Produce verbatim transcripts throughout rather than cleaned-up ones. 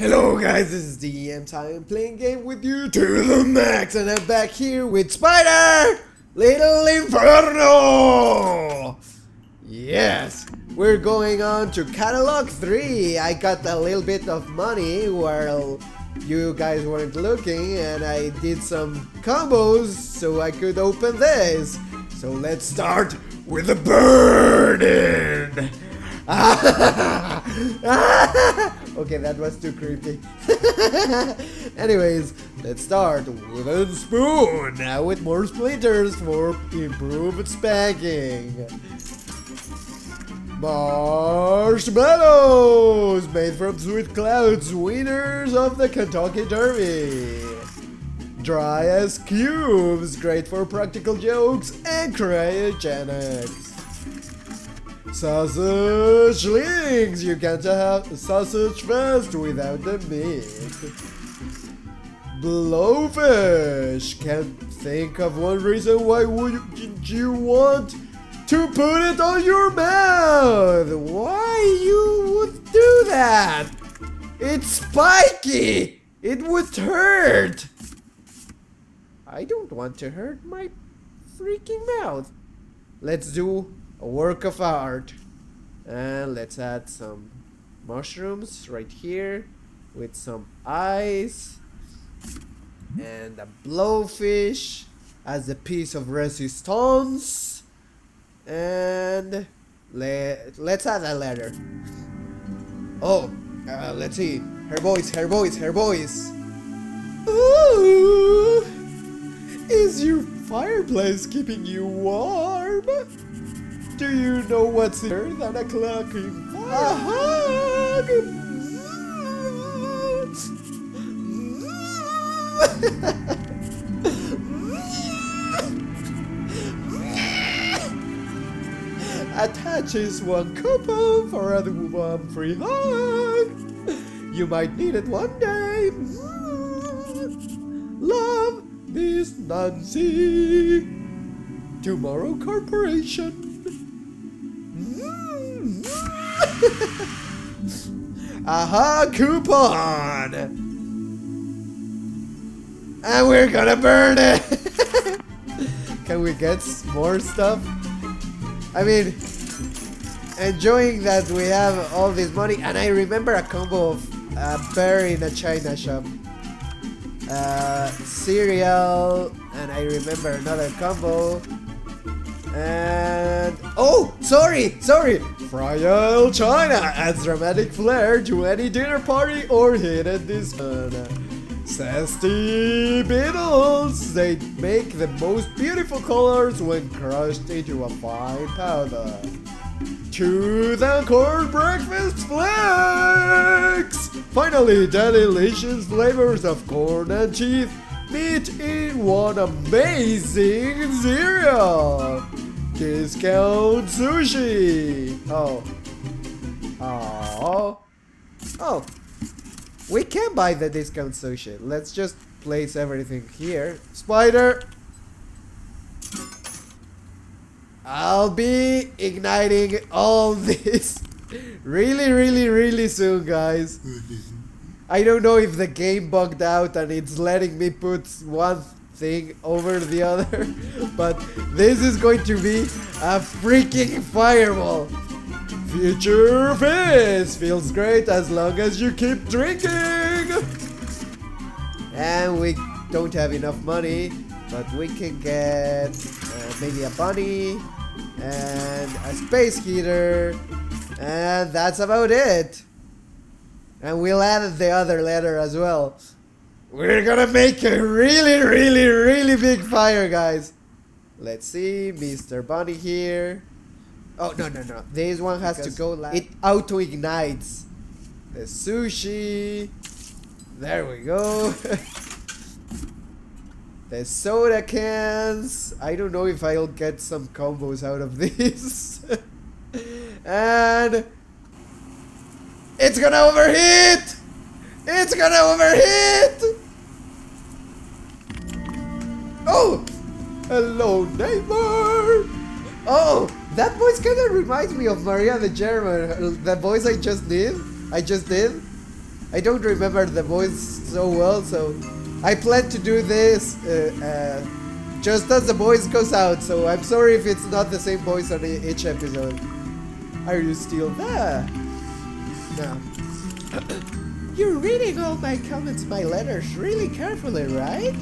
Hello guys, this is D M Time, playing game with you to the max, and I'm back here with Spider, Little Inferno. Yes, we're going on to Catalog three. I got a little bit of money while you guys weren't looking, and I did some combos so I could open this. So let's start with the burden. Okay, that was too creepy. Anyways, let's start with a spoon. Now with more splinters for improved spanking. Marshmallows made from sweet clouds, winners of the Kentucky Derby. Dry as cubes, great for practical jokes and cryogenics. Sausage links! You can't have sausage fest without the meat. Blowfish! Can't think of one reason why would you want to put it on your mouth! Why you would do that? It's spiky! It would hurt! I don't want to hurt my freaking mouth. Let's do a work of art, and let's add some mushrooms right here with some eyes and a blowfish as a piece of resistance, and le let's add a letter. Oh, uh, let's see, her voice, her voice, her voice. Ooh, is your fireplace keeping you warm? Do you know what's here than a clock in a hug? Attaches one coupon for a one free hug. You might need it one day. Love this Nancy. Tomorrow Corporation. Aha, coupon! And we're gonna burn it! Can we get more stuff? I mean, enjoying that we have all this money, and I remember a combo of a bear in a China shop, uh, cereal, and I remember another combo. And oh, sorry, sorry. Fried China adds dramatic flair to any dinner party or hidden discount. Zesty beetles. They make the most beautiful colors when crushed into a fine powder. To the corn breakfast flakes. Finally, the delicious flavors of corn and cheese meet in one amazing cereal. Discount sushi! Oh. Oh. Oh. We can buy the discount sushi. Let's just place everything here. Spider! I'll be igniting all this really, really, really soon, guys. I don't know if the game bugged out and it's letting me put one thing over the other, but this is going to be a freaking fireball. Future Fizz feels great as long as you keep drinking. And we don't have enough money, but we can get uh, maybe a bunny and a space heater, and that's about it. And we'll add the other letter as well. We're gonna make a really, really, really big fire, guys. Let's see, Mister Bunny here. Oh, no, no, no. This one has because to go last. It auto-ignites. The sushi. There we go. The soda cans. I don't know if I'll get some combos out of this. And it's gonna overheat! It's gonna overheat! Oh! Hello, neighbor! Oh! That voice kinda reminds me of Maria the German, the voice I just did. I just did. I don't remember the voice so well, so I plan to do this uh, uh, just as the voice goes out, so I'm sorry if it's not the same voice on each episode. Are you still there? No. You're reading all my comments, my letters, really carefully, right?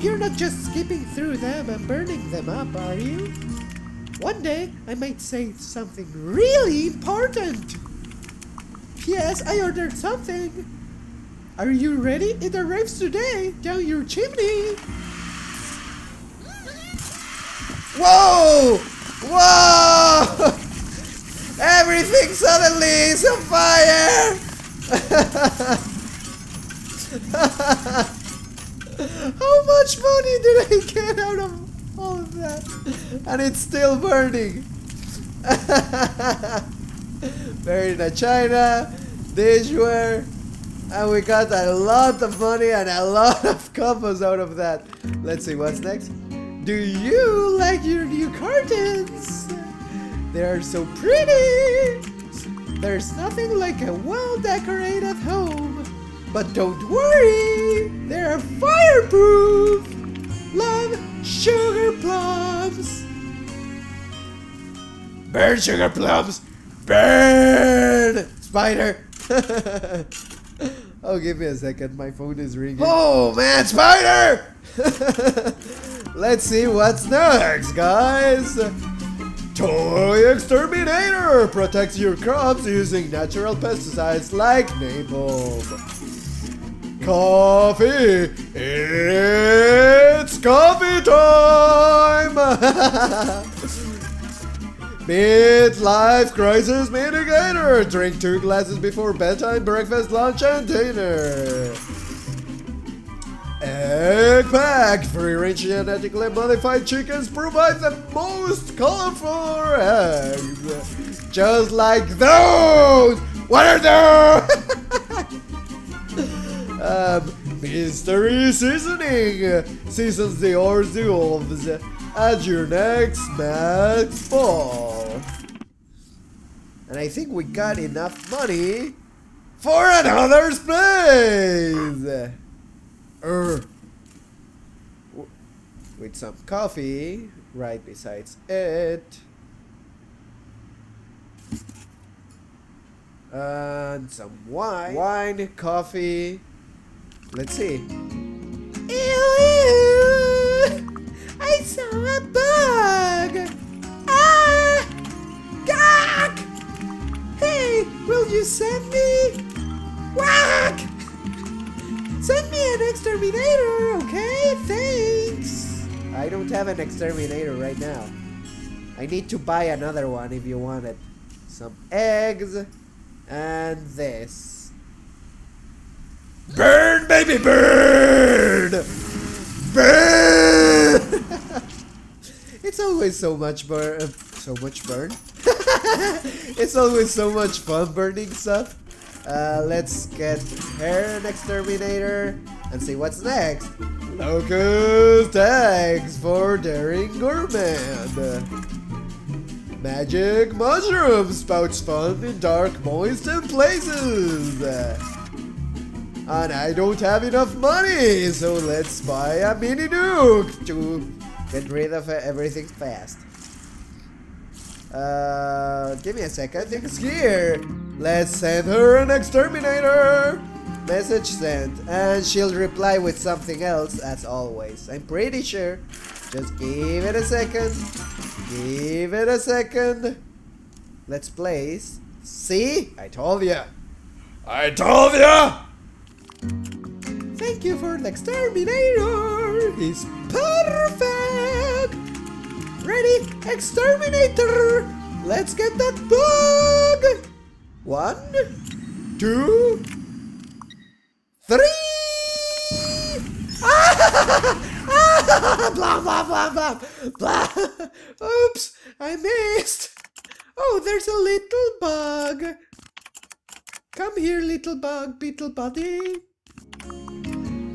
You're not just skipping through them and burning them up, are you? One day, I might say something really important! P S. I ordered something! Are you ready? It arrives today, down your chimney! Whoa! Whoa! Everything suddenly is on fire! How much money did I get out of all of that? And it's still burning! Buried in China, dishware, and we got a lot of money and a lot of combos out of that. Let's see what's next. Do you like your new curtains? They are so pretty! There's nothing like a well-decorated home. But don't worry, they are fireproof! Love, sugar plums! Burn, sugar plums! Burn! Spider! Oh, give me a second, my phone is ringing. Oh man, Spider! Let's see what's next, guys! Toy Exterminator protects your crops using natural pesticides like napalm. Coffee! It's coffee time! Mid-life crisis mitigator! Drink two glasses before bedtime, breakfast, lunch, and dinner. Egg pack! Free-range genetically modified chickens provide the most colorful eggs! Just like those! What are those? um, mystery seasoning! Seasons the ourselves at your next max ball! And I think we got enough money for another space! Er, with some coffee right besides it, and some wine, wine, coffee. Let's see. Ew, ew. I saw a bug. Ah, gawk. Hey, will you send me? Whack. Send me an exterminator, okay? Thanks! I don't have an exterminator right now. I need to buy another one if you want it. Some eggs and this. Burn, baby, burn! Burn! It's always so much burn. Uh, so much burn? It's always so much fun burning stuff. Uh, let's get her an exterminator and see what's next. Locust eggs for daring gourmand. Magic mushroom spouts fun in dark, moist places. And I don't have enough money, so let's buy a mini nuke to get rid of everything fast. Uh, give me a second. I think it's here. Let's send her an exterminator! Message sent, and she'll reply with something else as always. I'm pretty sure. Just give it a second. Give it a second. Let's place. See? I told ya! I told ya! Thank you for the exterminator! He's perfect! Ready? Exterminator! Let's get that bug! One, two, three! Ah! Ah! Blah, blah, blah, blah, blah! Oops, I missed! Oh, there's a little bug! Come here, little bug, beetle buddy!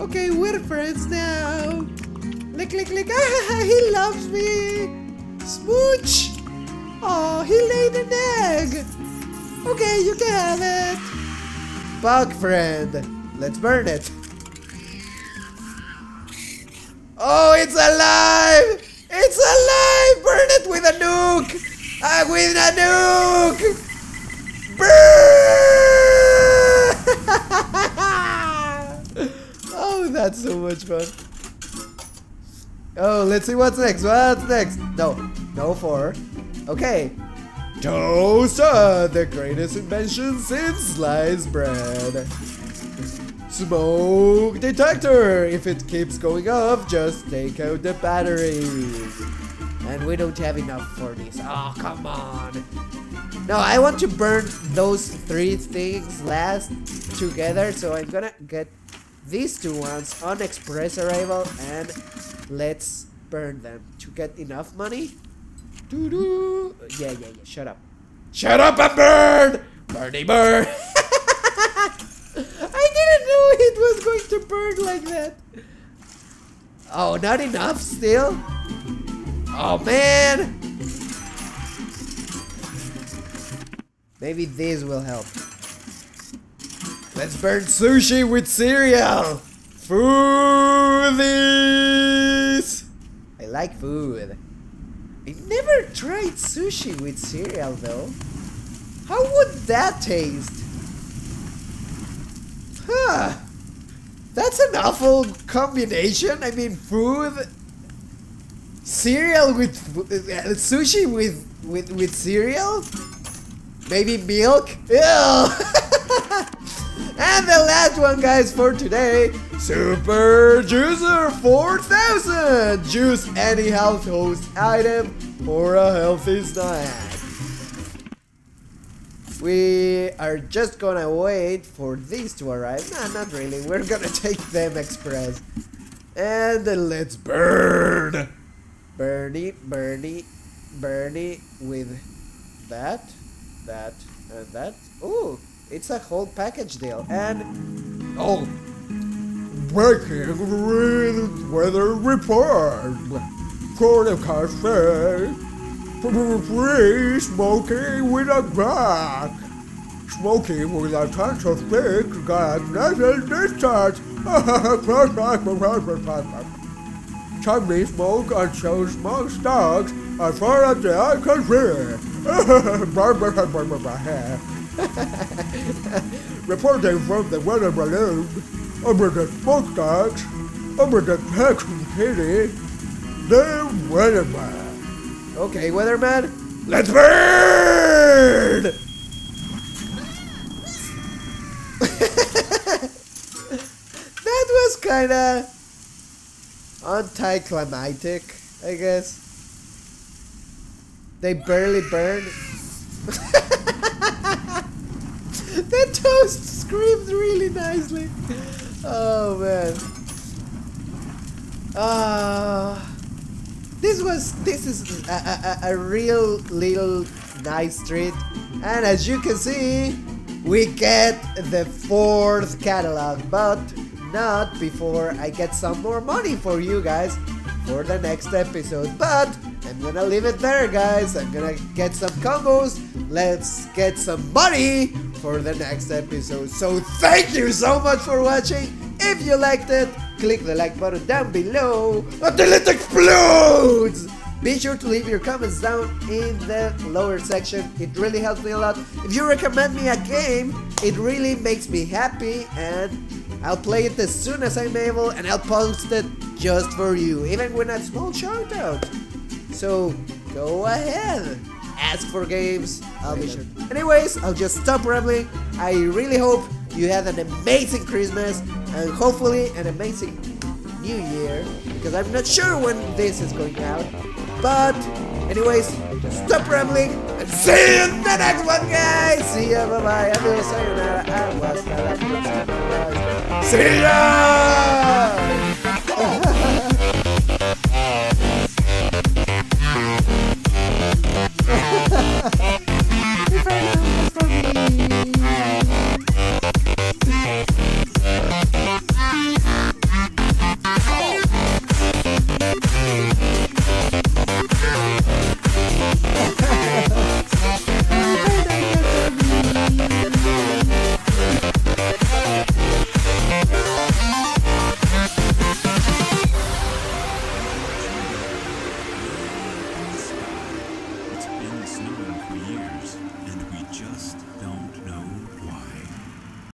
Okay, we're friends now! Lick, lick, lick! Ah, he loves me! Smooch! Oh, he laid an egg! Okay, you can have it! spark, friend. Let's burn it. Oh, it's alive! It's alive! Burn it with a nuke! Uh, with a nuke! Burn! Oh, that's so much fun. Oh, let's see what's next. What's next? No, no four. Okay. Toaster, the greatest invention since sliced bread. Smoke detector. If it keeps going off, just take out the batteries. And we don't have enough for this. Oh, come on. No, I want to burn those three things last together. So I'm gonna get these two ones on express arrival and let's burn them to get enough money. Doo-doo. Yeah, yeah, yeah. Shut up. Shut up and burn! Burny burn! I didn't know it was going to burn like that. Oh, not enough still? Oh, man! Maybe this will help. Let's burn sushi with cereal! Foodies! I like food. I never tried sushi with cereal though. How would that taste? Huh. That's an awful combination. I mean, food, cereal with uh, sushi with, with with cereal. Maybe milk. Ew. And the last one, guys, for today, Super Juicer four thousand! Juice any household item for a healthy snack. We are just gonna wait for these to arrive. No, not really. We're gonna take them express. And let's burn! Burny, burny, burny with that, that, and that. Ooh! It's a whole package deal, and oh, breaking weather report. Corner cafe, free smoking with a crack, smoking with a touch of big got nothing distance. Chimney smoke and show smoke stocks as far as the eye can see. Reporting from the weather balloon over the smokestacks, over the Hexham City, the weatherman. Okay, weatherman, let's burn! That was kinda anticlimactic, I guess. They barely burned. That toast screamed really nicely. Oh man. Uh, this was this is a, a, a real little nice treat, and as you can see, we get the fourth catalog, but not before I get some more money for you guys for the next episode. But I'm gonna leave it there, guys. I'm gonna get some combos. Let's get some money for the next episode. So thank you so much for watching. If you liked it, click the like button down below until it explodes. Be sure to leave your comments down in the lower section. It really helps me a lot. If you recommend me a game, it really makes me happy, and I'll play it as soon as I'm able, and I'll post it just for you, even with a small shout out. So go ahead, ask for games, I'll be sure. Anyways, I'll just stop rambling. I really hope you had an amazing Christmas and hopefully an amazing New Year, because I'm not sure when this is going out. But anyways, stop rambling and see you in the next one, guys! See ya, bye-bye, adios, sayonara, hasta la see ya! years.